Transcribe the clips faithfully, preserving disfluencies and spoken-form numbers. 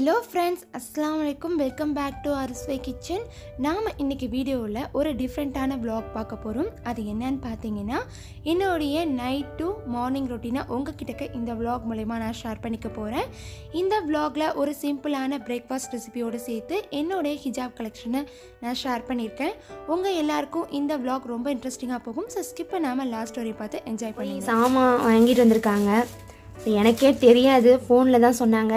Hello friends, Assalamu alaikum. Welcome back to Arusuvai Kitchen. நாம இன்னைக்கு வீடியோல ஒரு டிஃபரண்டான vlog பார்க்க போறோம். அது என்னன்னு பாத்தீங்கன்னா என்னோட நைட் டு மார்னிங் ரொட்டீனை உங்ககிட்ட இந்த vlog மூலமா நான் ஷேர் பண்ணிக்க போறேன். இந்த vlogல ஒரு சிம்பிளான பிரேக்பாஸ்ட் ரெசிபியோட சேர்த்து என்னோட ஹிஜாப் கலெக்ஷனை நான் ஷேர் பண்ணிருக்கேன். உங்க எல்லாருக்கும் இந்த vlog ரொம்ப இன்ட்ரஸ்டிங்கா போகும். சோ ஸ்கிப் பண்ணாம லாஸ்ட் வரை பார்த்து என்ஜாய் பண்ணுங்க. சாமா வாங்கிட்டு வந்திருக்காங்க. எனக்கே தெரியாது, ஃபோன்ல தான் சொன்னாங்க.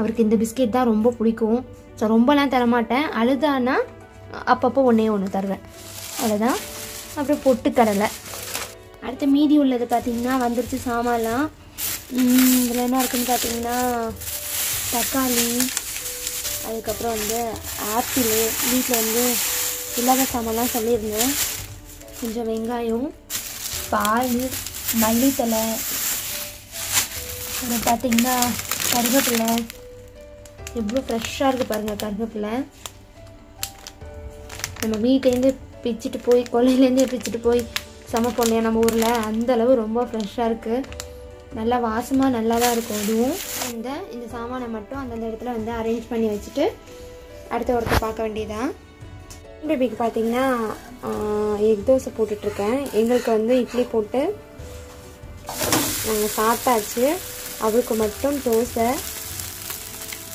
அவருக்கு இந்த பிஸ்கெட் தான் ரொம்ப பிடிக்கும். ஸோ ரொம்பலாம் தரமாட்டேன், அழுதானா அப்பப்போ ஒன்றே ஒன்று தருவேன், அவ்வளோதான். அப்புறம் பொட்டுக்கடலை. அடுத்து மீதி உள்ளது பார்த்திங்கன்னா வந்துருச்சு சாமான்லாம். இதில் என்ன இருக்குதுன்னு பார்த்தீங்கன்னா தக்காளி, அதுக்கப்புறம் வந்து ஆப்பிள், வீட்டில் வந்து இல்லாத சாமான்லாம் சொல்லியிருந்தேன், கொஞ்சம் வெங்காயம், பால், மல்லித்தலை, அப்புறம் பார்த்திங்கன்னா கருவேப்பிலை. எவ்வளோ ஃப்ரெஷ்ஷாக இருக்குது பாருங்கள் கருவேப்பிலை. நம்ம வீட்டிலேருந்து பிச்சுட்டு போய், கொள்ளையிலேருந்து பிச்சுட்டு போய் சமைப்போம் இல்லையா நம்ம ஊரில், அந்தளவு ரொம்ப ஃப்ரெஷ்ஷாக இருக்குது. நல்லா வாசமாக நல்லா தான் இருக்கும். அதுவும் இந்த இந்த சாமானை மட்டும் அந்தந்த இடத்துல வந்து அரேஞ்ச் பண்ணி வச்சுட்டு அடுத்த ஒருத்த பார்க்க வேண்டியதான். பேபிக்கு பார்த்திங்கன்னா எக் தோசை போட்டுட்ருக்கேன். எங்களுக்கு வந்து இட்லி போட்டு நாங்கள் சாப்பிட்டாச்சு. அவருக்கு மட்டும் தோசை.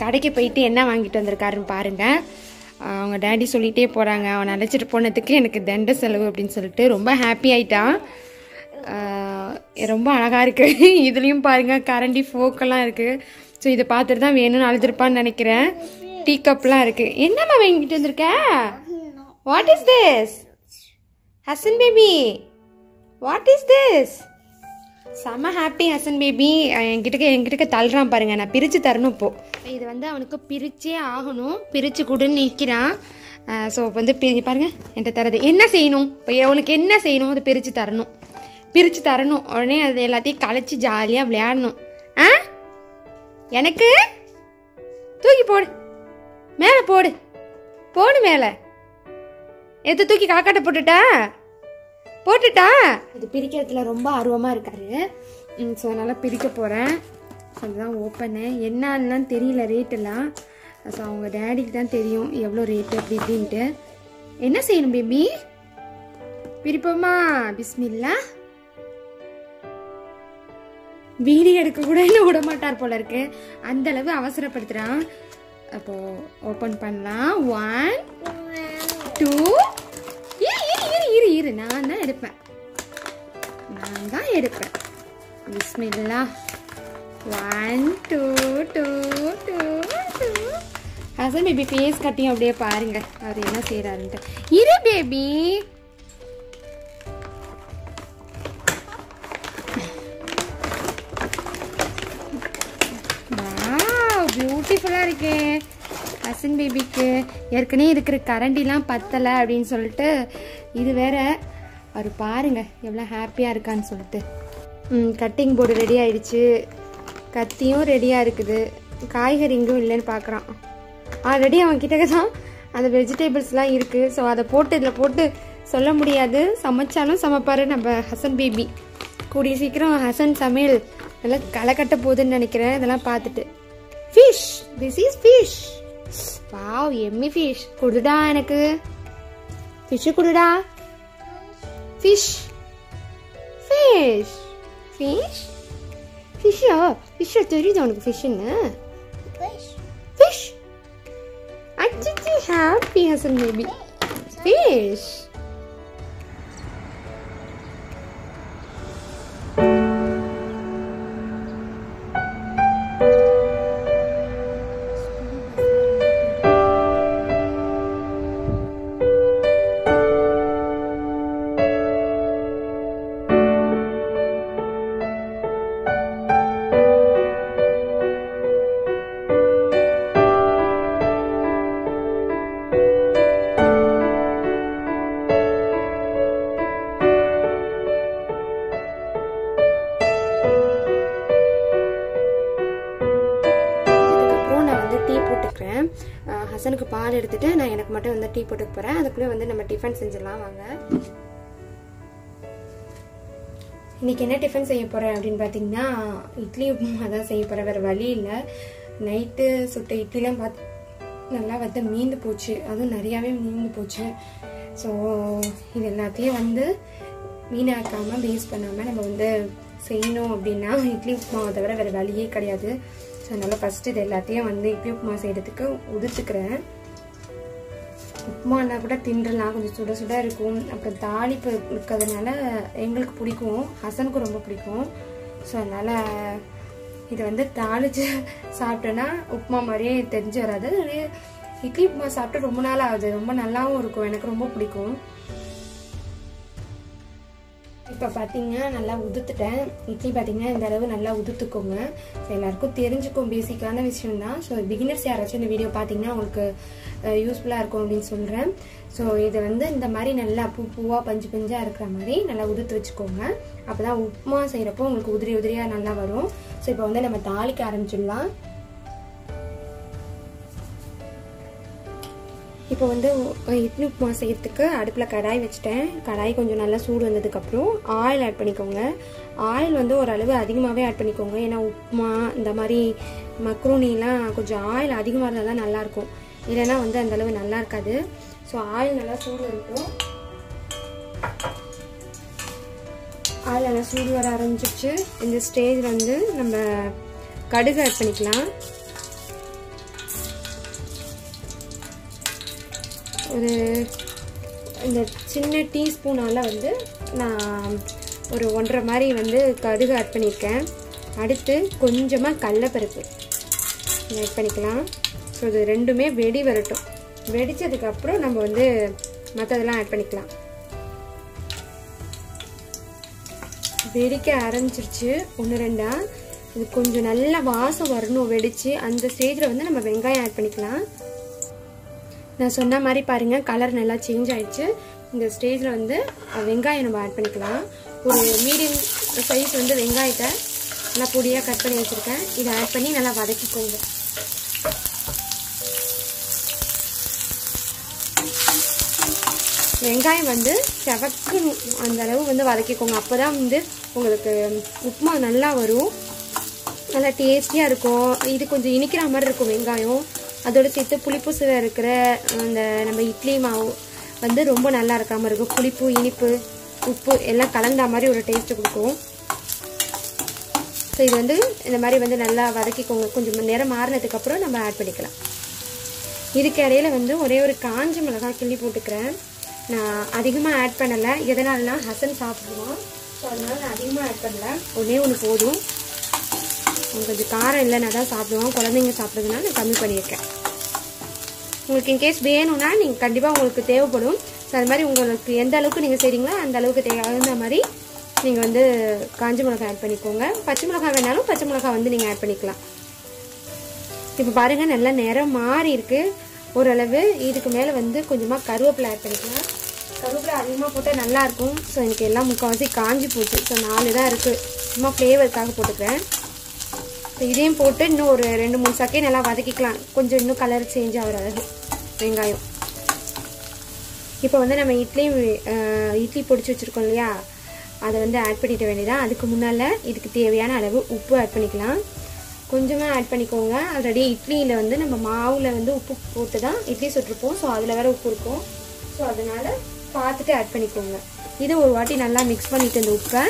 கடைக்கு போயிட்டு என்ன வாங்கிட்டு வந்திருக்காருன்னு பாருங்கள். அவங்க டேடி சொல்லிகிட்டே போகிறாங்க, அவனை அழைச்சிட்டு போனதுக்கு எனக்கு தண்ட செலவு அப்படின்னு சொல்லிட்டு ரொம்ப ஹாப்பி ஆகிட்டான். ரொம்ப அழகாக இருக்குது. இதுலேயும் பாருங்கள் கரண்டி ஃபோக்கெல்லாம் இருக்குது. ஸோ இதை பார்த்துட்டு தான் வேணும்னு அழைச்சிருப்பான்னு நினைக்கிறேன். டீ கப்லாம் இருக்குது. என்னம்மா வாங்கிட்டு வந்திருக்க? What is this Hasan baby? What is this? செம்ம ஹாப்பி ஹசன் பேபி. என்கிட்ட என்கிட்ட தள்ளுறான் பாருங்க. நான் பிரித்து தரணும். இப்போது இது வந்து அவனுக்கு பிரிச்சே ஆகணும், பிரித்து கொடுன்னு நிற்கிறான். ஸோ இப்போ வந்து பிரி பாருங்கள் என்கிட்ட தரது. என்ன செய்யணும் இப்போ அவனுக்கு? என்ன செய்யணும்? அது பிரித்து தரணும், பிரித்து தரணும். உடனே அது எல்லாத்தையும் கலைச்சி ஜாலியாக விளையாடணும். ஆ எனக்கு தூக்கி போடு, மேலே போடு, போடு மேலே. எது தூக்கி காக்காட்ட போட்டுட்டா போட்டுட்டா இது பிரிக்கிறதுல ரொம்ப ஆர்வமாக இருக்காரு. ஸோ அதனால் பிரிக்க போகிறேன். ஸோ அதுதான் ஓப்பனு. என்னன்னா தெரியல ரேட்டெல்லாம். ஸோ அவங்க டேடிக்கு தான் தெரியும் எவ்வளோ ரேட்டு அப்படி இப்படின்ட்டு. என்ன செய்யணும் பேபி? பிரிப்போமா? பிஸ்மில்லா. வீடியோ எடுக்க கூட இன்னும் விட மாட்டார் போல இருக்கு, அந்த அளவு அவசரப்படுத்துகிறான். அப்போது ஓப்பன் பண்ணலாம். One, two. இரு, நான் தான் எடுப்பேன், நான் தான் எடுப்பேன். பிஸ்மில்லா. One, two, two, two, two. Hassan baby face கட்டியும் அப்படியே பாருங்க அவர் என்ன செய்யறாருன்ட்டு. இரு பேபி, பியூட்டிஃபுல்லா இருக்கே ஹசன் பேபிக்கு. ஏற்கனவே இருக்கிற கரண்டிலாம் பத்தலை அப்படின்னு சொல்லிட்டு இது வேற. அவர் பாருங்கள் எவ்வளோ ஹாப்பியாக இருக்கான்னு சொல்லிட்டு. கட்டிங் போர்டு ரெடி ஆகிடுச்சு, கத்தியும் ரெடியாக இருக்குது, காய்கறி இங்கும் இல்லைன்னு பார்க்குறான். ஆல்ரெடி அவன் கிட்டக்க தான் அந்த வெஜிடபிள்ஸ்லாம் இருக்குது. ஸோ அதை போட்டு இதில் போட்டு சொல்ல முடியாது, சமைச்சாலும் சமைப்பார் நம்ம ஹசன் பேபி. கூடிய சீக்கிரம் ஹசன் சமையல் நல்லா களை கட்ட போகுதுன்னு நினைக்கிறேன். இதெல்லாம் பார்த்துட்டு fish, this is fish. Wow, எம்மி ஃபிஷ். கொடுடா எனக்கு ஃபிஷ், கொடுடா. ஃபிஷ் ஃபிஷ் ஃபிஷ் ஃபிஷ்ஷா? ஃபிஷ்ஷா தெரியுது உனக்கு ஃபிஷ்ஷுன்னு? ஃபிஷ். அச்ச happy, Hassan baby. Fish. ஹசனுக்கு பால் எடுத்துட்டு நான் எனக்கு மட்டும் வந்து டீ போட்டுப் போறேன். அதுக்குள்ள வந்து நம்ம டிஃபன் செஞ்சலாம் வாங்க. இன்னைக்கு என்ன டிஃபன் செய்யப் போறேன் அப்படினு பாத்தீங்கன்னா இட்லி உப்புமா தான் செய்யப் போறேன். வேற வழி இல்ல. நைட் சுட்ட இட்லிலாம் பாத்து நல்லா வந்து மீந்து போச்சு. அது நிறையவே மீந்து போச்சு. சோ இது எல்லாத்தையும் வந்து மீனாக்காம பேஸ் பண்ணாம நம்ம வந்து செய்யணும் அப்படினா இட்லி உப்புமா தவிர வேற வழியே கிடையாது. அதனால ஃபர்ஸ்ட் இத எல்லாத்தையும் வந்து இட்லி உப்புமா செய்யறதுக்கு உதிச்சுக்கிறேன். உப்புமானா கூட தின்றலாம், கொஞ்சம் சுட சுட இருக்கும். அப்புறம் தாளிப்பு இருக்கிறதுனால எங்களுக்கு பிடிக்கும், ஹசனுக்கு ரொம்ப பிடிக்கும். ஸோ அதனால இது வந்து தாளிச்சு சாப்பிட்டோன்னா உப்புமா மாதிரியே தெரிஞ்சு வராது. இட்லி உப்புமா சாப்பிட்டு ரொம்ப நாள் ஆகுது, ரொம்ப நல்லாவும் இருக்கும், எனக்கு ரொம்ப பிடிக்கும். இப்போ பார்த்தீங்கன்னா நல்லா உதுத்துட்டேன். இட்லி பார்த்தீங்கன்னா இந்த அளவு நல்லா உதுத்துக்கோங்க. எல்லாருக்கும் தெரிஞ்சுக்கும், பேசிக்கான விஷயம் தான். ஸோ பிகினர்ஸ் யாராச்சும் இந்த வீடியோ பார்த்தீங்கன்னா உங்களுக்கு யூஸ்ஃபுல்லாக இருக்கும் அப்படின்னு சொல்கிறேன். ஸோ இதை வந்து இந்த மாதிரி நல்லா பூ பூவாக பஞ்சு பஞ்சாக இருக்கிற மாதிரி நல்லா உதுத்து வச்சுக்கோங்க. அப்போ தான் உப்புமா செய்கிறப்போ உங்களுக்கு உதிரி உதிரியாக நல்லா வரும். ஸோ இப்போ வந்து நம்ம தாளிக்க ஆரம்பிச்சிடலாம். இப்போ வந்து இட்லி உப்புமா செய்யறதுக்கு அடுப்பில் கடாய் வச்சுட்டேன். கடாய் கொஞ்சம் நல்லா சூடு வந்ததுக்கப்புறம் ஆயில் ஆட் பண்ணிக்கோங்க. ஆயில் வந்து ஓரளவு அதிகமாகவே ஆட் பண்ணிக்கோங்க. ஏன்னா உப்புமா இந்த மாதிரி மக்ரூனிலாம் கொஞ்சம் ஆயில் அதிகமாக இருந்தால் தான் நல்லாயிருக்கும். இல்லைன்னா வந்து அந்தளவு நல்லா இருக்காது. ஸோ ஆயில் நல்லா சூடு இருக்கும். ஆயில் நல்லா சூடு வர ஆரம்பிச்சிச்சு. இந்த ஸ்டேஜில் வந்து நம்ம கடுகு ஆட் பண்ணிக்கலாம். ஒரு இந்த சின்ன டீஸ்பூனால் வந்து நான் ஒரு ஒன்றரை மாதிரி வந்து கடுகு ஆட் பண்ணியிருக்கேன். அடுத்து கொஞ்சமாக கடலைப்பருப்பு ஆட் பண்ணிக்கலாம். ஸோ இது ரெண்டுமே வெடி வரட்டும். வெடித்ததுக்கப்புறம் நம்ம வந்து மற்றதெல்லாம் ஆட் பண்ணிக்கலாம். வெடிக்க ஆரம்பிச்சிருச்சு ஒன்று ரெண்டா. இது கொஞ்சம் நல்லா வாசம் வரணும் வெடித்து. அந்த ஸ்டேஜில் வந்து நம்ம வெங்காயம் ஆட் பண்ணிக்கலாம். நான் சொன்ன மாதிரி பாருங்கள், கலர் நல்லா சேஞ்ச் ஆகிடுச்சு. இந்த ஸ்டேஜில் வந்து வெங்காயம் நம்ம ஆட் பண்ணிக்கலாம். ஒரு மீடியம் சைஸ் வந்து வெங்காயத்தை நல்லா பொடியாக கட் பண்ணி வச்சுருக்கேன். இதை ஆட் பண்ணி நல்லா வதக்கிக்கோங்க. வெங்காயம் வந்து செவக்கணும், அந்தளவு வந்து வதக்கிக்கோங்க. அப்போ தான் வந்து உங்களுக்கு உப்புமா நல்லா வரும், நல்லா டேஸ்டியாக இருக்கும். இது கொஞ்சம் இனிக்கிற மாதிரி இருக்கும் வெங்காயம். அதோடு சேர்த்து புளிப்பு சுவை இருக்கிற அந்த நம்ம இட்லி மாவு வந்து ரொம்ப நல்லா இருக்காமல் இருக்கும். புளிப்பு, இனிப்பு, உப்பு எல்லாம் கலந்த மாதிரி ஒரு டேஸ்ட்டு கொடுக்கும். ஸோ இது வந்து இந்த மாதிரி வந்து நல்லா வதக்கிக்கோங்க. கொஞ்சம் மணி நேரம் மாறினதுக்கப்புறம் நம்ம ஆட் பண்ணிக்கலாம். இதுக்கு இடையில வந்து ஒரே ஒரு காஞ்ச மிளகாய் கிள்ளி போட்டுக்கிறேன். நான் அதிகமாக ஆட் பண்ணலை. எதனாலனா ஹசன் சாப்பிடுவோம். ஸோ அதனால் நான் அதிகமாக ஆட் பண்ணலை. ஒன்றே ஒன்று போதும். உங்களுக்கு காரம் இல்லைன்னா தான் சாப்பிடுவோம். குழந்தைங்க சாப்பிட்றதுனால நான் கம்மி பண்ணியிருக்கேன். உங்களுக்கு இன்கேஸ் வேணும்னா நீங்கள் கண்டிப்பாக உங்களுக்கு தேவைப்படும். ஸோ அது மாதிரி உங்களுக்கு எந்த அளவுக்கு நீங்கள் செய்கிறீங்களோ அந்த அளவுக்கு தேவையான மாதிரி நீங்கள் வந்து காஞ்ச மிளகாய் ஆட் பண்ணிக்கோங்க. பச்சை மிளகாய் வேணாலும் பச்சை மிளகாய் வந்து நீங்கள் ஆட் பண்ணிக்கலாம். இப்போ பாருங்கள், நல்லா நிறம் மாறி இருக்குது ஓரளவு. இதுக்கு மேலே வந்து கொஞ்சமாக கருவேப்பிலை ஆட் பண்ணிக்கலாம். கருவேப்பிலை அதிகமாக போட்டால் நல்லாயிருக்கும். ஸோ எனக்கு எல்லாம் முக்கால்வாசி காஞ்சி போச்சு. ஸோ நாலு தான் இருக்குது, சும்மா ஃப்ளேவருக்காக போட்டுக்கிறேன். இதையும் போட்டு இன்னும் ஒரு ரெண்டு மூணு செகண்ட் நல்லா வதக்கிக்கலாம். கொஞ்சம் இன்னும் கலர் சேஞ்ச் ஆகுறது வெங்காயம். இப்போ வந்து நம்ம இட்லி இட்லி பொடிச்சு வச்சுருக்கோம் இல்லையா, அதை வந்து ஆட் பண்ணிட வேண்டியதான். அதுக்கு முன்னால் இதுக்கு தேவையான அளவு உப்பு ஆட் பண்ணிக்கலாம். கொஞ்சமாக ஆட் பண்ணிக்கோங்க. ஆல்ரெடி இட்லியில் வந்து நம்ம மாவில் வந்து உப்பு போட்டு தான் இட்லி சுட்டிருப்போம். ஸோ அதில் வேறு உப்பு இருக்கும். ஸோ அதனால் பார்த்துட்டு ஆட் பண்ணிக்கோங்க. இதை ஒரு வாட்டி நல்லா மிக்ஸ் பண்ணிட்டு இந்த உப்பை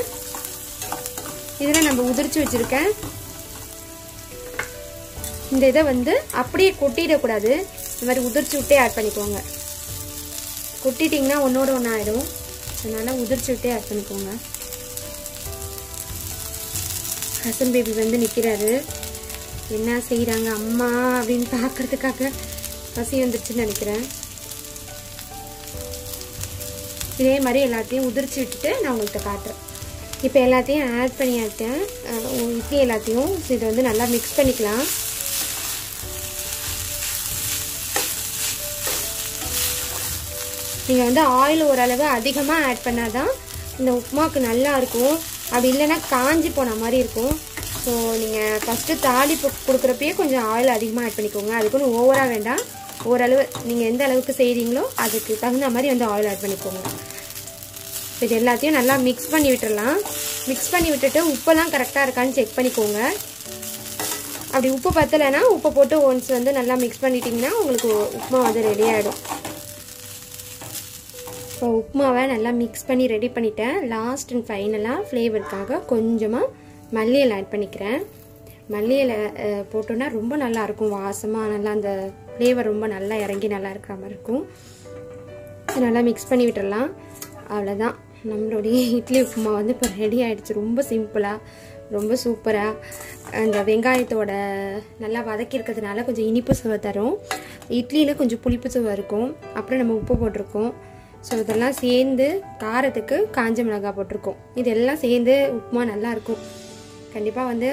இதில் நம்ம உதிர்ச்சி வச்சுருக்கேன். இந்த இதை வந்து அப்படியே கொட்டிடக்கூடாது. இந்த மாதிரி உதிர்ச்சி விட்டே ஆட் பண்ணிக்கோங்க. கொட்டிட்டிங்கன்னா ஒன்னோட ஒன்று ஆயிடும். அதனால் உதிர்ச்சி விட்டே ஆட் பண்ணிக்கோங்க. ஹசன் பேபி வந்து நிற்கிறாரு. என்ன செய்கிறாங்க அம்மா அப்படின்னு பார்க்குறதுக்காக பசி வந்துருச்சுன்னு நினைக்கிறேன். இதே மாதிரி எல்லாத்தையும் உதிர்ச்சி விட்டுட்டு நான் உங்கள்கிட்ட காட்டுறேன். இப்போ எல்லாத்தையும் ஆட் பண்ணியாட்டேன். இட்லி எல்லாத்தையும் இதை வந்து நல்லா மிக்ஸ் பண்ணிக்கலாம். நீங்கள் வந்து ஆயில் ஓரளவு அதிகமாக ஆட் பண்ணால் தான் இந்த உப்புமாவுக்கு நல்லா இருக்கும். அப்படி இல்லைன்னா காஞ்சி போன மாதிரி இருக்கும். ஸோ நீங்கள் ஃபஸ்ட்டு தாலி கொடுக்குறப்பயே கொஞ்சம் ஆயில் அதிகமாக ஆட் பண்ணிக்கோங்க. அதுக்குன்னு ஓவராக வேண்டாம், ஓரளவு நீங்கள் எந்த அளவுக்கு செய்கிறீங்களோ அதுக்கு தகுந்த மாதிரி வந்து ஆயில் ஆட் பண்ணிக்கோங்க. இது எல்லாத்தையும் நல்லா மிக்ஸ் பண்ணி விட்டுடலாம். மிக்ஸ் பண்ணி விட்டுட்டு உப்பெல்லாம் கரெக்டாக இருக்கான்னு செக் பண்ணிக்கோங்க. அப்படி உப்பு பற்றலைன்னா உப்பு போட்டு ஒன்ஸ் வந்து நல்லா மிக்ஸ் பண்ணிட்டிங்கன்னா உங்களுக்கு உப்புமா வந்து ரெடி ஆகிடும். இப்போ உப்புமாவை நல்லா மிக்ஸ் பண்ணி ரெடி பண்ணிட்டேன். லாஸ்ட் அண்ட் ஃபைனலாக ஃப்ளேவருக்காக கொஞ்சமாக மல்லியில் ஆட் பண்ணிக்கிறேன். மல்லியில் போட்டோன்னா ரொம்ப நல்லாயிருக்கும். வாசமாக நல்லா அந்த ஃப்ளேவர் ரொம்ப நல்லா இறங்கி நல்லா இருக்கிற மாதிரி இருக்கும். நல்லா மிக்ஸ் பண்ணி விட்டுடலாம். அவ்வளோதான், நம்மளுடைய இட்லி உப்புமா வந்து இப்போ ரெடி ஆகிடுச்சு. ரொம்ப சிம்பிளாக ரொம்ப சூப்பராக அந்த வெங்காயத்தோட நல்லா வதக்கிருக்கிறதுனால கொஞ்சம் இனிப்பு சுவை தரும். இட்லியில் கொஞ்சம் புளிப்பு சுவை இருக்கும். அப்புறம் நம்ம உப்பு போட்டிருக்கோம். ஸோ இதெல்லாம் சேர்ந்து காரத்துக்கு காஞ்ச மிளகாய் போட்டிருக்கோம். இதெல்லாம் சேர்ந்து உப்புமா நல்லாயிருக்கும். கண்டிப்பாக வந்து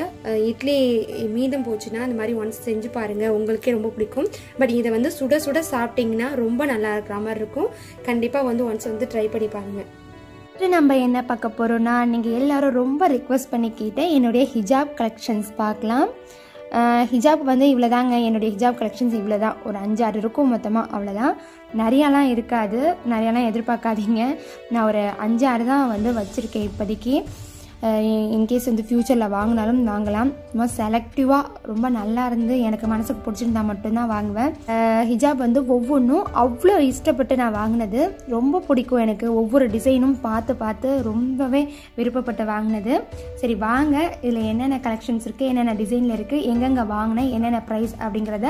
இட்லி மீதம் போச்சுன்னா அந்த மாதிரி ஒன்ஸ் செஞ்சு பாருங்கள், உங்களுக்கே ரொம்ப பிடிக்கும். பட் இதை வந்து சுட சுட சாப்பிட்டிங்கன்னா ரொம்ப நல்லா இருக்கிற மாதிரி இருக்கும். கண்டிப்பாக வந்து ஒன்ஸ் வந்து ட்ரை பண்ணி பாருங்கள். நம்ம என்ன பார்க்க போகிறோன்னா, நீங்கள் எல்லோரும் ரொம்ப ரிக்வஸ்ட் பண்ணிக்கிட்டு என்னுடைய ஹிஜாப் கலெக்ஷன்ஸ் பார்க்கலாம். ஹிஜாப் வந்து இவ்வளோதாங்க. என்னுடைய ஹிஜாப் கலெக்ஷன்ஸ் இவ்வளோ தான். ஒரு அஞ்சாறு இருக்கும் மொத்தமாக, அவ்வளோதான். நிறையாலாம் இருக்காது, நிறையாலாம் எதிர்பார்க்காதீங்க. நான் ஒரு அஞ்சாறு தான் வந்து வச்சுருக்கேன் இப்போதைக்கு. இன்கேஸ் வந்து ஃப்யூச்சரில் வாங்கினாலும் வாங்கலாம். சும்மா செலக்டிவாக ரொம்ப நல்லா இருந்து எனக்கு மனசுக்கு பிடிச்சிருந்தா மட்டும்தான் வாங்குவேன். ஹிஜாப் வந்து ஒவ்வொன்றும் அவ்வளோ இஷ்டப்பட்டு நான் வாங்கினது. ரொம்ப பிடிக்கும் எனக்கு. ஒவ்வொரு டிசைனும் பார்த்து பார்த்து ரொம்பவே விருப்பப்பட்டு வாங்கினது. சரி வாங்க, இதில் என்னென்ன கலெக்ஷன்ஸ் இருக்குது, என்னென்ன டிசைனில் இருக்குது, எங்கெங்கே வாங்கினேன், என்னென்ன ப்ரைஸ் அப்படிங்கிறத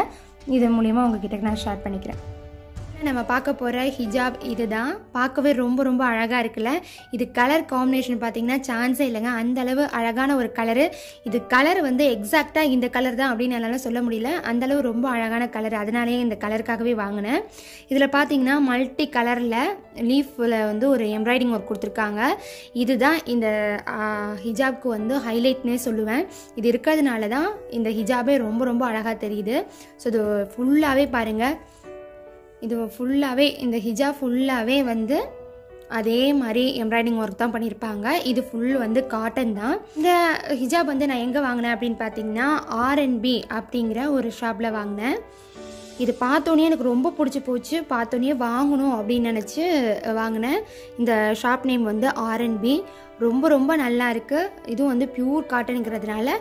இது மூலிமா உங்ககிட்ட நான் ஷேர் பண்ணிக்கிறேன். நம்ம பார்க்க போகிற ஹிஜாப் இது தான். பார்க்கவே ரொம்ப ரொம்ப அழகாக இருக்குல்ல. இது கலர் காம்பினேஷன் பார்த்திங்கன்னா சான்ஸே இல்லைங்க. அந்தளவு அழகான ஒரு கலரு இது. கலர் வந்து எக்ஸாக்டாக இந்த கலர் தான் அப்படின்னு என்னால் சொல்ல முடியல. அந்தளவு ரொம்ப அழகான கலர். அதனாலேயே இந்த கலருக்காகவே வாங்கினேன். இதில் பார்த்திங்கன்னா மல்டி கலரில் லீஃபில் வந்து ஒரு எம்ப்ராய்டிங் ஒர்க் கொடுத்துருக்காங்க. இதுதான் இந்த ஹிஜாப்க்கு வந்து ஹைலைட்னே சொல்லுவேன். இது இருக்கிறதுனால தான் இந்த ஹிஜாபே ரொம்ப ரொம்ப அழகாக தெரியுது. ஸோ இது ஃபுல்லாகவே பாருங்கள். இது ஃபுல்லாகவே இந்த ஹிஜா ஃபுல்லாகவே வந்து அதே மாதிரி எம்ப்ராய்டிங் ஒர்க் தான் பண்ணியிருப்பாங்க. இது ஃபுல் வந்து காட்டன் தான். இந்த ஹிஜாப் வந்து நான் எங்கே வாங்கினேன் அப்படின்னு பார்த்தீங்கன்னா ஆர் அண்ட் பி அப்படிங்கிற ஒரு ஷாப்பில் வாங்கினேன். இது பார்த்தோன்னே எனக்கு ரொம்ப பிடிச்சி போச்சு. பார்த்தோன்னே வாங்கணும் அப்படின்னு நினச்சி வாங்கினேன். இந்த ஷாப் நேம் வந்து ஆர் அண்ட் பி. ரொம்ப ரொம்ப நல்லா இருக்குது. இதுவும் வந்து பியூர் காட்டனுங்கிறதுனால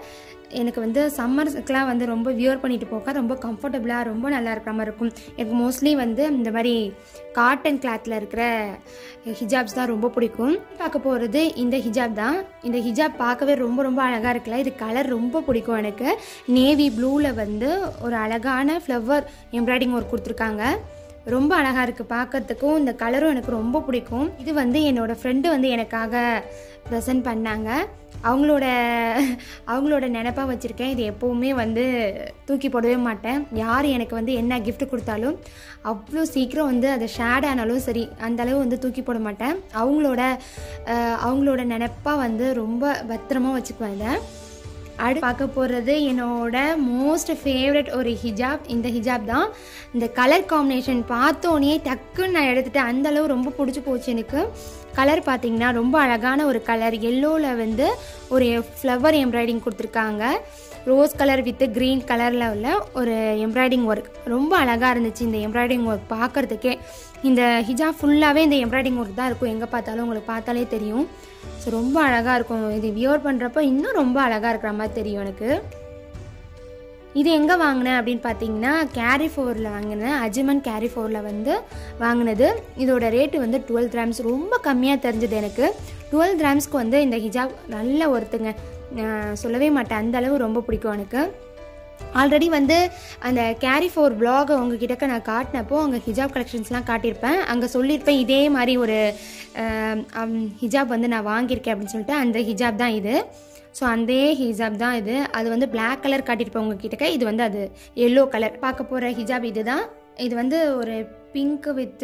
எனக்கு வந்து சம்மர்ஸ்க்கெலாம் வந்து ரொம்ப வியர் பண்ணிட்டு போக ரொம்ப கம்ஃபர்டபுளாக ரொம்ப நல்லா இருக்கிற மாதிரி இருக்கும். எனக்கு மோஸ்ட்லி வந்து இந்த மாதிரி காட்டன் கிளாத்தில் இருக்கிற ஹிஜாப்ஸ் தான் ரொம்ப பிடிக்கும். பார்க்க போகிறது இந்த ஹிஜாப் தான். இந்த ஹிஜாப் பார்க்கவே ரொம்ப ரொம்ப அழகாக இருக்குல்ல. இது கலர் ரொம்ப பிடிக்கும் எனக்கு. நேவி ப்ளூவில் வந்து ஒரு அழகான ஃப்ளவர் எம்ப்ராய்டிங் ஒர்க் கொடுத்துருக்காங்க. ரொம்ப அழகாக இருக்குது பார்க்கறதுக்கும். இந்த கலரும் எனக்கு ரொம்ப பிடிக்கும். இது வந்து என்னோடய ஃப்ரெண்டு வந்து எனக்காக ப்ரெசன்ட் பண்ணாங்க. அவங்களோட அவங்களோட நினைப்பாக வச்சுருக்கேன். இது எப்போவுமே வந்து தூக்கி போடவே மாட்டேன். யார் எனக்கு வந்து என்ன கிஃப்ட் கொடுத்தாலும் அவ்வளோ சீக்கிரம் வந்து அதை ஷேட் ஆனாலும் சரி அந்தளவு வந்து தூக்கி போட மாட்டேன். அவங்களோட அவங்களோட நினைப்பாக வந்து ரொம்ப பத்திரமாக வச்சுக்குவேன். அதை அடுத்து பார்க்க போகிறது என்னோட மோஸ்ட் ஃபேவரட் ஒரு ஹிஜாப். இந்த ஹிஜாப் தான். இந்த கலர் காம்பினேஷன் பார்த்தோன்னே டக்குன்னு நான் எடுத்துகிட்டேன். அந்தளவு ரொம்ப பிடிச்சி போச்சு எனக்கு. கலர் பார்த்திங்கன்னா ரொம்ப அழகான ஒரு கலர். எல்லோவில் வந்து ஒரு ஃப்ளவர் எம்ப்ராய்டிங் கொடுத்துருக்காங்க. ரோஸ் கலர் வித் க்ரீன் கலரில் உள்ள ஒரு எம்ப்ராய்டிங் ஒர்க் ரொம்ப அழகாக இருந்துச்சு. இந்த எம்ப்ராய்டிங் ஒர்க் பார்க்குறதுக்கே இந்த ஹிஜாப் ஃபுல்லாகவே இந்த எம்ப்ராய்டிங் ஒர்க் தான் இருக்கும். எங்கே பார்த்தாலும் உங்களுக்கு பார்த்தாலே தெரியும். ஸோ ரொம்ப அழகாக இருக்கும். இது வியர் பண்ணுறப்போ இன்னும் ரொம்ப அழகாக இருக்கிற மாதிரி தெரியும் எனக்கு. இது எங்கே வாங்கினேன் அப்படின்னு பார்த்தீங்கன்னா கேரி ஃபோரில் வாங்கினேன். அஜ்மன் கேரி ஃபோரில் வந்து வாங்கினது. இதோட ரேட்டு வந்து டுவெல் கிராம்ஸ். ரொம்ப கம்மியாக தெரிஞ்சது எனக்கு. டுவெல் கிராம்ஸ்க்கு வந்து இந்த ஹிஜாப் நல்ல ஒருத்துங்க. சொல்லவே மாட்டேன். அந்தளவு ரொம்ப பிடிக்கும் எனக்கு. Already when the carry for blog on Kitana cart napo on hijab collections la cartirpa, Anga solid pay de Mari or um hijab and then a wanger cabin sulta and the hijab da either. So and they hijab da either other one the black colour cut it ponga kitaka either one the yellow colour pakapora hijab either இது வந்து ஒரு pink with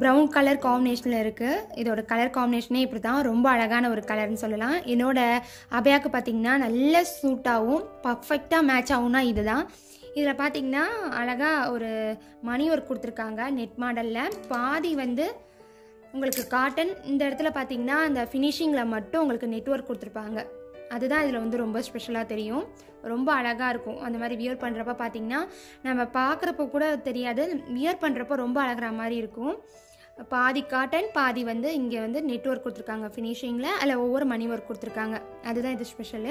brown color combination இருக்கு இதோட color combination இப்படி தான் ரொம்ப அழகான ஒரு கலர்னு சொல்லலாம் இதோட அபயாக்கு பாத்தீங்கன்னா நல்ல சூட்டாவும் பெர்ஃபெக்ட்டா மேட்ச் ஆவுனா இதுதான் இதல பாத்தீங்கன்னா அழகா ஒரு மணி வர்க் கொடுத்திருக்காங்க நெட் மாடல்ல பாதி வந்து உங்களுக்கு காட்டன் இந்த இடத்துல பாத்தீங்கன்னா அந்த ஃபினிஷிங்ல மட்டும் உங்களுக்கு நெட் வர்க் கொடுத்திருப்பாங்க அதுதான் இதுல வந்து ரொம்ப ஸ்பெஷலா தெரியும் ரொம்ப அழகா இருக்கும் அந்த மாதிரி வியர் பண்றப்ப பாத்தீங்கன்னா நம்ம பார்க்கறப்ப கூட தெரியாது வியர் பண்றப்ப ரொம்ப அழகற மாதிரி இருக்கும் பாதி காட்டன் பாதி வந்து இங்க வந்து நெட் வர்க் கொடுத்திருக்காங்க ஃபினிஷிங்ல அல ஒவ்வொரு மணி வர்க் கொடுத்திருக்காங்க அதுதான் இது ஸ்பெஷல்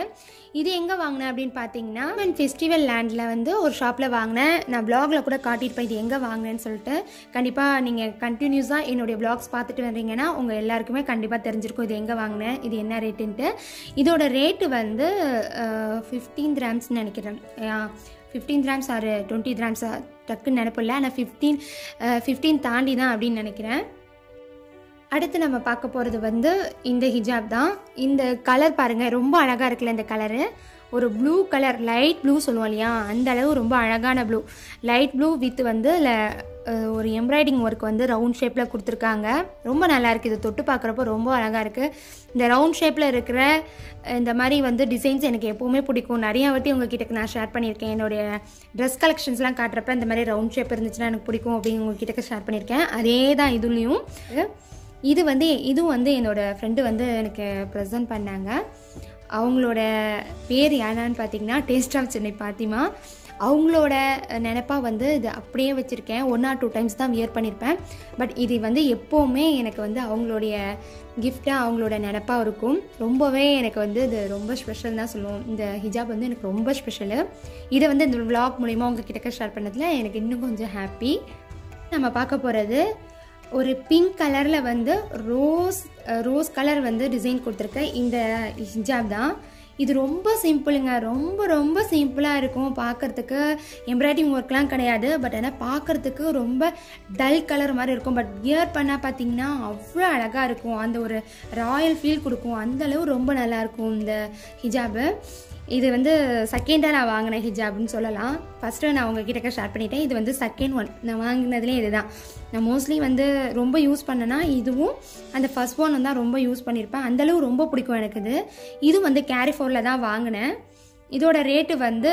இது எங்க வாங்குன அப்படிን பாத்தீங்கன்னா நான் ஃபெஸ்டிவல் லேண்ட்ல வந்து ஒரு ஷாப்ல வாங்குன நான் vlogல கூட காட்டிட்டு இது எங்க வாங்குனேன்னு சொல்லிட்டு கண்டிப்பா நீங்க கண்டினியூஸா என்னோட vlogs பார்த்துட்டு வர்றீங்கனா உங்க எல்லாருக்குமே கண்டிப்பா தெரிஞ்சிருக்கும் இது எங்க வாங்குன இது என்ன ரேட்னு இதோட ரேட் வந்து fifteen grams ன்னு நினைக்கிறேன் fifteen grams or twenty grams டக்கு நினைப்பல்ல انا fifteen தாண்டி தான் அப்படி நினைக்கிறேன் அடுத்து நம்ம பார்க்க போறது வந்து இந்த ஹிஜாப் தான் இந்த கலர் பாருங்க ரொம்ப அழகா இருக்குல இந்த கலர் ஒரு ப்ளூ கலர் லைட் ப்ளூ சொல்லுவாலியா அந்த அளவு ரொம்ப அழகான ப்ளூ லைட் ப்ளூ வித் வந்து ஒரு எம்ப்ராய்டிங் work வந்து ரவுண்ட் ஷேப்ல கொடுத்திருக்காங்க ரொம்ப நல்லா இருக்கு இது தொட்டு பார்க்கறப்ப ரொம்ப அழகா இருக்கு இந்த ரவுண்ட் ஷேப்ல இருக்குற இந்த மாதிரி வந்து டிசைன்ஸ் எனக்கு எப்பவுமே பிடிக்கும் நிறைய வாட்டி உங்ககிட்ட நான் ஷேர் பண்ணிருக்கேன் என்னோட Dress collectionsலாம் காட்றப்ப இந்த மாதிரி ரவுண்ட் ஷேப் இருந்துச்சுனா எனக்கு பிடிக்கும் அப்படி உங்ககிட்ட ஷேர் பண்ணிருக்கேன் அதே தான் இதுலயும் இது வந்து இது வந்து என்னோட friend வந்து எனக்கு பிரசன்ட் பண்ணாங்க அவங்களோட பேர் யானான்னு பாத்தீங்கன்னா டேஸ்ட் ஆஃப் சென்னை பாத்திமா அவங்களோட நினைப்பா வந்து இது அப்படியே வச்சிருக்கேன் one or two times தான் வியர் பண்ணிருப்பேன் பட் இது வந்து எப்பவுமே எனக்கு வந்து அவங்களோட gift-ஆ அவங்களோட நினைப்பா இருக்கும் ரொம்பவே எனக்கு வந்து இது ரொம்ப ஸ்பெஷல் தான் சொல்லுவோம் இந்த ஹிஜாப் வந்து எனக்கு ரொம்ப ஸ்பெஷல் இது வந்து இந்த vlog மூலமா உங்ககிட்ட ஷேர் பண்ணதுல எனக்கு இன்னும் கொஞ்சம் ஹாப்பி நம்ம பார்க்க போறது ஒரு pink கலர்ல வந்து ரோஸ் ரோஸ் கலர் வந்து டிசைன் கொடுத்திருக்க இந்த ஹிஜாப் தான் இது ரொம்ப சிம்பிள்ங்க ரொம்ப ரொம்ப சிம்பிளா இருக்கும் பார்க்கிறதுக்கு எம்ப்ராய்டிங் வர்க்லாம் கிடையாது பட் انا பார்க்கிறதுக்கு ரொம்ப டல் கலர் மாதிரி இருக்கும் பட் வியர் பண்ணா பாத்தீங்கன்னா அவ்ளோ அழகா இருக்கும் அந்த ஒரு ராயல் ஃபீல் கொடுக்கும் அந்த அளவு ரொம்ப நல்லா இருக்கும் இந்த ஹிஜாப் இது வந்து செகண்டா நான் வாங்குன ஹிஜாப்னு சொல்லலாம் ஃபர்ஸ்ட் நான் உங்க கிட்ட ஷேர் பண்ணிட்டேன் இது வந்து செகண்ட் ஒன் நான் வாங்குனதுல இதுதான் நான் மோஸ்ட்லி வந்து ரொம்ப யூஸ் பண்ணனா இதுவும் அந்த ஃபர்ஸ்ட் ஒன் தான் ரொம்ப யூஸ் பண்ணிருப்பேன் அந்த அளவு ரொம்ப பிடிக்கும் எனக்கு இது இது வந்து கேரி ஃபோர்ல தான் வாங்குனேன் இதோட ரேட் வந்து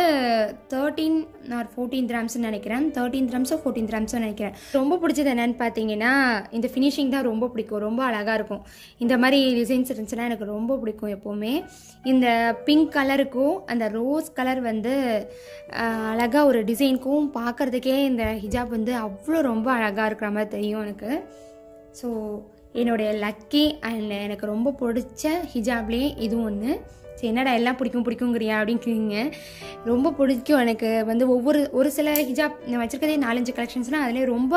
thirteen or fourteen grams ன்னு நினைக்கிறேன் thirteen grams or fourteen grams ன்னு நினைக்கிறேன் ரொம்ப பிடிச்சது என்னன்னு பாத்தீங்கன்னா இந்த ஃபினிஷிங் தான் ரொம்ப பிடிக்கும் ரொம்ப அழகா இருக்கும் இந்த மாதிரி டிசைன்ஸ் இருந்துச்சுனா எனக்கு ரொம்ப பிடிக்கும் எப்பவுமே இந்த pink கலருக்கு அந்த ரோஸ் கலர் வந்து அழகா ஒரு டிசைன்க்கும் பார்க்கிறதுக்கே இந்த ஹிஜாப் வந்து அவ்ளோ ரொம்ப அழகா இருக்குற மாதிரி தெரியும் எனக்கு சோ என்னோட லக்கி and எனக்கு ரொம்ப பிடிச்ச ஹிஜாப்லயே இது ஒன்னு என்னடா எல்லாம் பிடிக்கும் பிடிக்கும்ங்கறியா அப்படிங்கறீங்க ரொம்ப பிடிக்கும் எனக்கு வந்து ஒவ்வொரு ஒரு சில ஹிஜாப் நான் வச்சிருக்கதே four five கலெக்ஷன்ஸ்லாம் அதுல ரொம்ப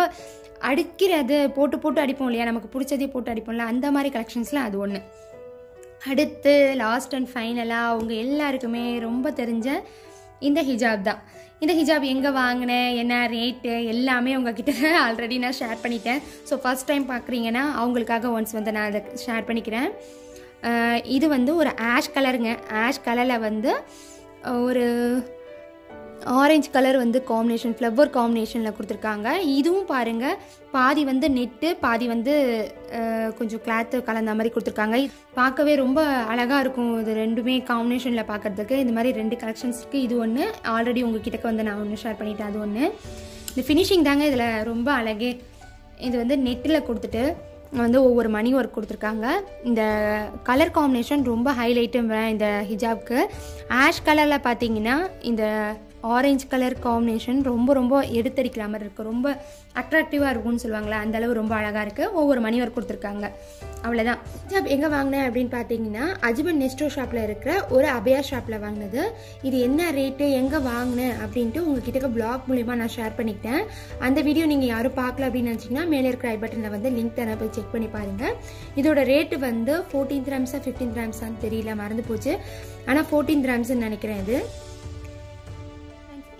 அடிக்கிறது போட்டு போட்டு அடிப்போம் இல்லையா நமக்கு பிடிச்சதே போட்டு அடிப்போம்ல அந்த மாதிரி கலெக்ஷன்ஸ்லாம் அது ஒண்ணு அடுத்து லாஸ்ட் அண்ட் ஃபைனலா உங்க எல்லாருக்குமே ரொம்ப தெரிஞ்ச இந்த ஹிஜாப் தான் இந்த ஹிஜாப் எங்க வாங்குன என்ன ரேட் எல்லாமே உங்ககிட்ட ஆல்ரெடி நான் ஷேர் பண்ணிட்டேன் சோ first time பார்க்கறீங்கனா அவங்களுக்காக once வந்து நான் அத ஷேர் பண்ணிக்கிறேன் இது வந்து ஒரு ஆஷ் கலர்ங்க ஆஷ் கலர்ல வந்து ஒரு ஆரஞ்சு கலர் வந்து காம்பினேஷன் ஃப்ளவர் காம்பினேஷன்ல கொடுத்திருக்காங்க இதுவும் பாருங்க பாதி வந்து நெட் பாதி வந்து கொஞ்சம் கிளாத் கலந்த மாதிரி கொடுத்திருக்காங்க பார்க்கவே ரொம்ப அழகா இருக்கும் இது ரெண்டுமே காம்பினேஷன்ல பார்க்கிறதுக்கு இந்த மாதிரி ரெண்டு கலெக்ஷன்ஸ் இருக்கு இது ஒன்னு ஆல்ரெடி உங்ககிட்ட வந்து நான் ஒன்னு ஷேர் பண்ணிட்டேன் அது ஒன்னு இந்த ஃபினிஷிங் தாங்க இதுல ரொம்ப அழகே இது வந்து நெட்ல கொடுத்துட்டு வந்து ஒவ்வொரு மணி வர்க் கொடுத்திருக்காங்க இந்த கலர் காம்பினேஷன் ரொம்ப ஹைலைட்டும் இந்த ஹிஜாப்க்கு ஆஷ் கலர்ல பாத்தீங்கன்னா இந்த ஆரஞ்சு கலர் காம்பினேஷன் ரொம்ப ரொம்ப எடுத்துக்கிற மாதிரி இருக்கு ரொம்ப அட்ராக்டிவா இருக்கும்னு சொல்வாங்களா அந்த அளவு ரொம்ப அழகா இருக்கு ஒவ்வொரு மணி வர்க் கொடுத்திருக்காங்க அவ்வளவுதான் ஹிஜாப் எங்க வாங்குனேன் அப்படிን பாத்தீங்கன்னா அஜ்மன் நெஸ்டோ ஷாப்ல இருக்கிற ஒரு அபயா ஷாப்ல வாங்குனது இது என்ன ரேட் எங்க வாங்குனேன் அப்படினு உங்ககிட்ட vlog மூலமா நான் ஷேர் பண்ணிட்டேன் அந்த வீடியோ நீங்க யாரும் பார்க்கல அப்படினு நினைச்சீங்கன்னா மேல இருக்கிற ஐ பட்டன்ல வந்து லிங்க் தரேன் போய் செக் பண்ணி பாருங்க இதோட ரேட் வந்து fourteen grams or fifteen grams ஆன்னு தெரியல மறந்து போச்சு ஆனா fourteen grams ன்னு நினைக்கிறேன் இது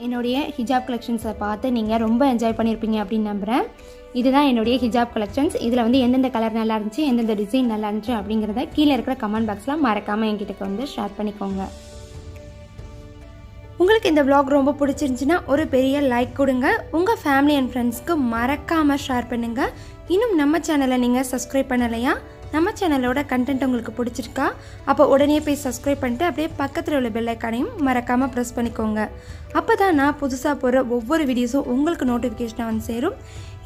என்னோட ஹிஜாப் கலெக்ஷன்ஸ் பார்த்து நீங்க ரொம்ப என்ஜாய் பண்ணிருப்பீங்க அப்படி நம்பறேன். இதுதான் என்னோட ஹிஜாப் கலெக்ஷன்ஸ். இதுல வந்து என்னென்ன கலர் நல்லா இருந்துச்சு, என்னென்ன டிசைன் நல்லா இருந்துச்சு அப்படிங்கறதை கீழ இருக்கிற கமெண்ட் பாக்ஸ்ல மறக்காம என்கிட்ட வந்து ஷேர் பண்ணிக்கோங்க. உங்களுக்கு இந்த vlog ரொம்ப பிடிச்சிருந்துச்சுனா ஒரு பெரிய லைக் கொடுங்க. உங்க ஃபேமிலி அண்ட் ஃப்ரெண்ட்ஸ்க்கு மறக்காம ஷேர் பண்ணுங்க. இன்னும் நம்ம சேனலை நீங்க சப்ஸ்கிரைப் பண்ணலையா? நம்ம சேனலோட கண்டென்ட் உங்களுக்கு பிடிச்சிருக்கா? அப்போ உடனே போய் சப்ஸ்கிரைப் பண்ணிட்டு அப்படியே பக்கத்துல உள்ள பெல் ஐகானையும் மறக்காம பிரஸ் பண்ணிக்கோங்க. அப்பதான் நான் புதுசா போற ஒவ்வொரு வீடியோஸும் உங்களுக்கு நோட்டிஃபிகேஷனா வந்து சேரும்.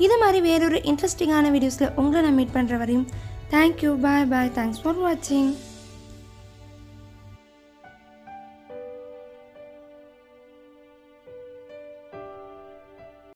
இது மாதிரி வேற ஒரு இன்ட்ரெஸ்டிங்கான வீடியோஸ்ல உங்களை நான் மீட் பண்ற வரையும் thank you, bye bye, thanks for வாட்சிங்.